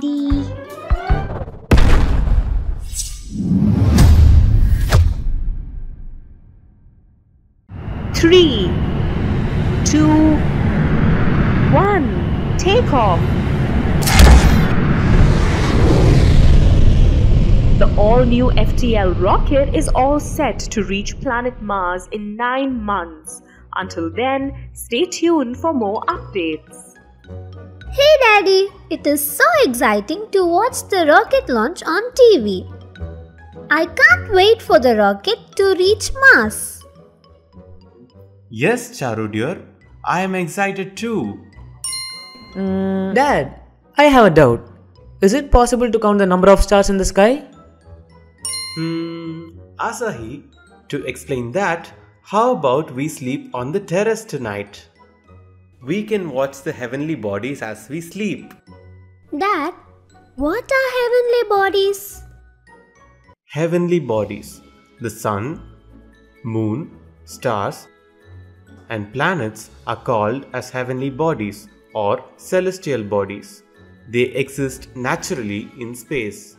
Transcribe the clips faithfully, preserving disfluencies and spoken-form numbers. D. Three, two, one, take off. The all-new F T L rocket is all set to reach planet Mars in nine months. Until then, stay tuned for more updates. Hey Daddy, it is so exciting to watch the rocket launch on T V. I can't wait for the rocket to reach Mars. Yes, Charu dear, I am excited too. Mm, Dad, I have a doubt. Is it possible to count the number of stars in the sky? Hmm, Asahi, to explain that, how about we sleep on the terrace tonight? We can watch the heavenly bodies as we sleep. Dad, what are heavenly bodies? Heavenly bodies. The sun, moon, stars and planets are called as heavenly bodies or celestial bodies. They exist naturally in space.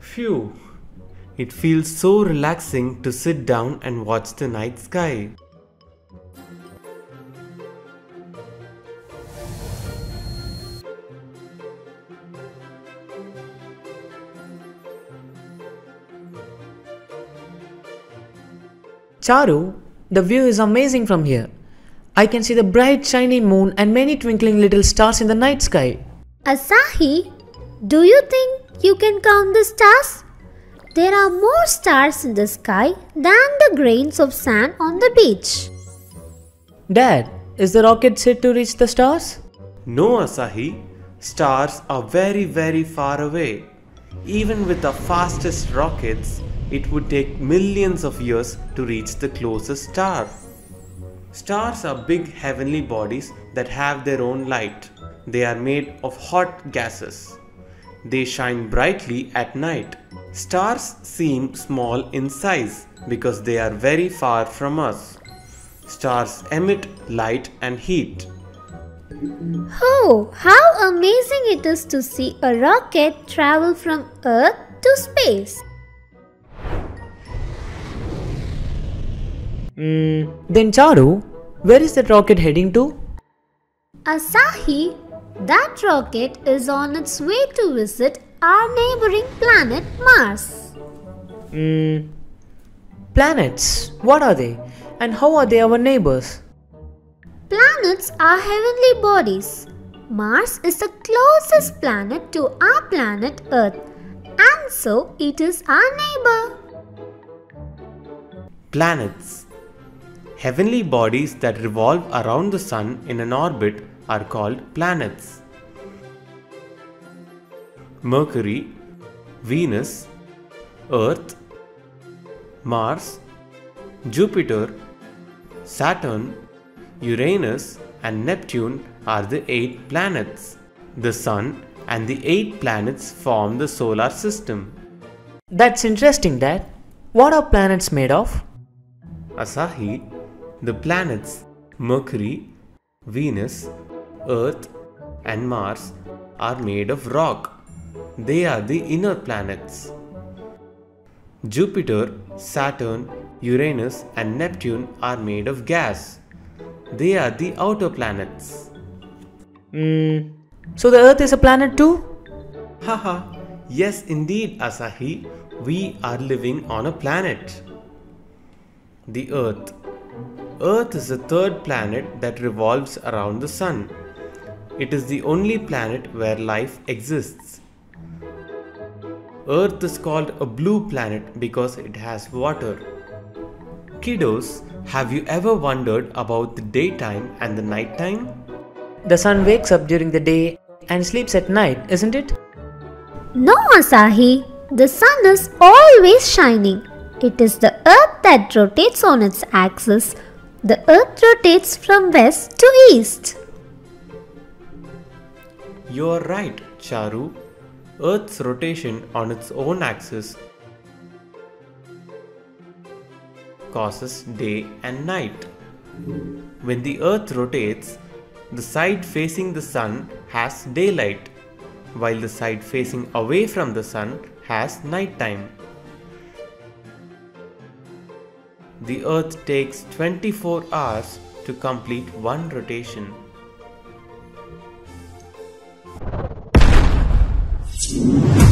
Phew! It feels so relaxing to sit down and watch the night sky. Charu, the view is amazing from here. I can see the bright shiny moon and many twinkling little stars in the night sky. Asahi, do you think you can count the stars? There are more stars in the sky than the grains of sand on the beach. Dad, is the rocket set to reach the stars? No, Asahi. Stars are very, very far away. Even with the fastest rockets, it would take millions of years to reach the closest star. Stars are big heavenly bodies that have their own light. They are made of hot gases. They shine brightly at night. Stars seem small in size because they are very far from us. Stars emit light and heat. Oh, how amazing it is to see a rocket travel from Earth to space. Mm, then Charu, where is that rocket heading to? Asahi, that rocket is on its way to visit our neighboring planet Mars. Mm. Planets? What are they? And how are they our neighbors? Planets are heavenly bodies. Mars is the closest planet to our planet Earth, and so it is our neighbor. Planets. Heavenly bodies that revolve around the sun in an orbit are called planets. Mercury, Venus, Earth, Mars, Jupiter, Saturn, Uranus and Neptune are the eight planets. The sun and the eight planets form the solar system. That's interesting, Dad. What are planets made of? Asahi, the planets Mercury, Venus, Earth and Mars are made of rock. They are the inner planets. Jupiter, Saturn, Uranus and Neptune are made of gas. They are the outer planets. Mm. So the Earth is a planet too? Haha, yes indeed Asahi, we are living on a planet. The Earth. Earth is the third planet that revolves around the sun. It is the only planet where life exists. Earth is called a blue planet because it has water. Kiddos, have you ever wondered about the daytime and the nighttime? The sun wakes up during the day and sleeps at night, isn't it? No, Asahi. The sun is always shining. It is the Earth that rotates on its axis. The Earth rotates from west to east. You're right, Charu. Earth's rotation on its own axis causes day and night. When the Earth rotates, the side facing the Sun has daylight, while the side facing away from the Sun has nighttime. The Earth takes twenty-four hours to complete one rotation.